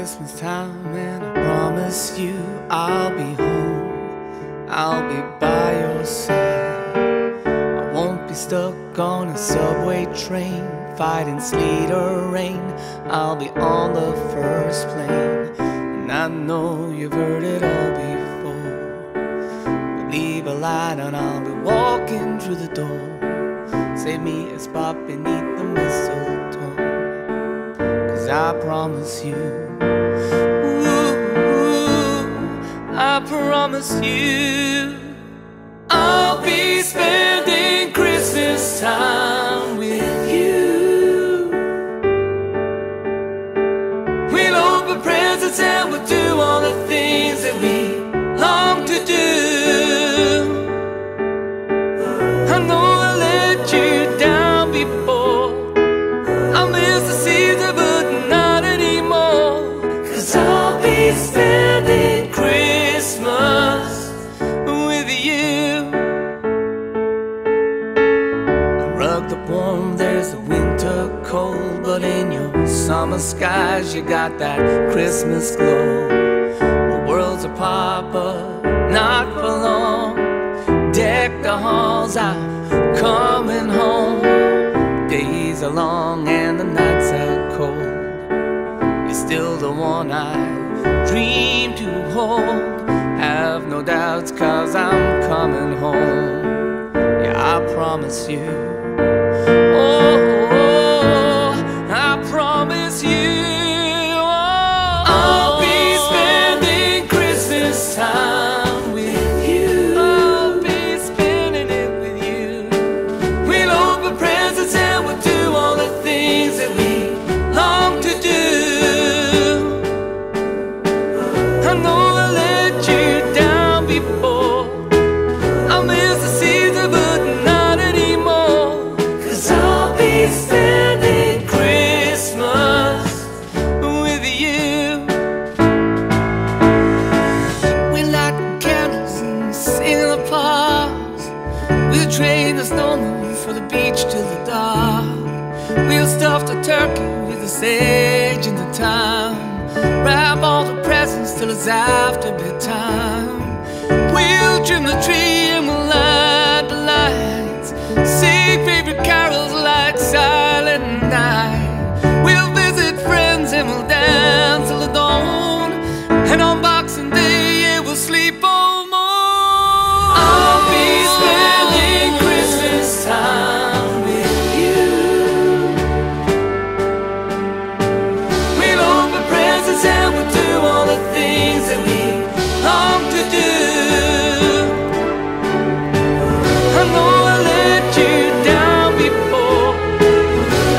Christmas time, and I promise you I'll be home. I'll be by your side. I won't be stuck on a subway train, fighting sleet or rain. I'll be on the first plane. And I know you've heard it all before, but leave a light and I'll be walking through the door. Save me a spot beneath the mistletoe, I promise you. Ooh, I promise you, I'll be spending Christmas time with you. We'll open presents and we'll do all the things that we long to do. I know I let you down before. I miss the season, but spending Christmas with you. I rugged up warm, there's a winter cold, but in your summer skies you got that Christmas glow. The world's apart, but not for long. Deck the halls, I'm coming home. Days are long and the nights are cold. You're still the one I dream to hold. Have no doubts, cause I'm coming home. Yeah, I promise you. Oh, I promise you. Oh, I'll be spending Christmas time with you. I'll be spending it with you. We'll open presents and we'll do all the things that we long to do. I know I let you down before. I miss the season, but not anymore. 'Cause I'll be spending Christmas with you. We light candles and sing in the parks. We'll trade the snowman for the beach till the dark. We'll stuff the turkey with the sage and the thyme. Wrap all the presents till it's after bedtime. We'll trim the tree and we'll light the lights. Sing favorite carols like Silent Night. We'll visit friends and we'll dance till the dawn. And on Boxing Day, yeah, we'll sleep all morn. I'll be spending Christmas time. And we'll do all the things that we long to do. I know I let you down before.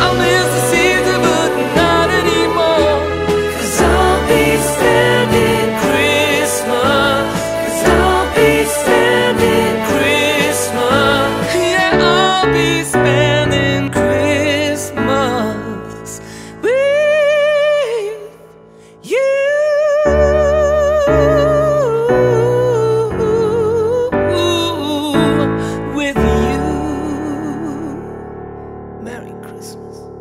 I miss the season, but not anymore. 'Cause I'll be spending Christmas. 'Cause I'll be spending Christmas. Yeah, I'll be spending Christmas with you. With you. Merry Christmas.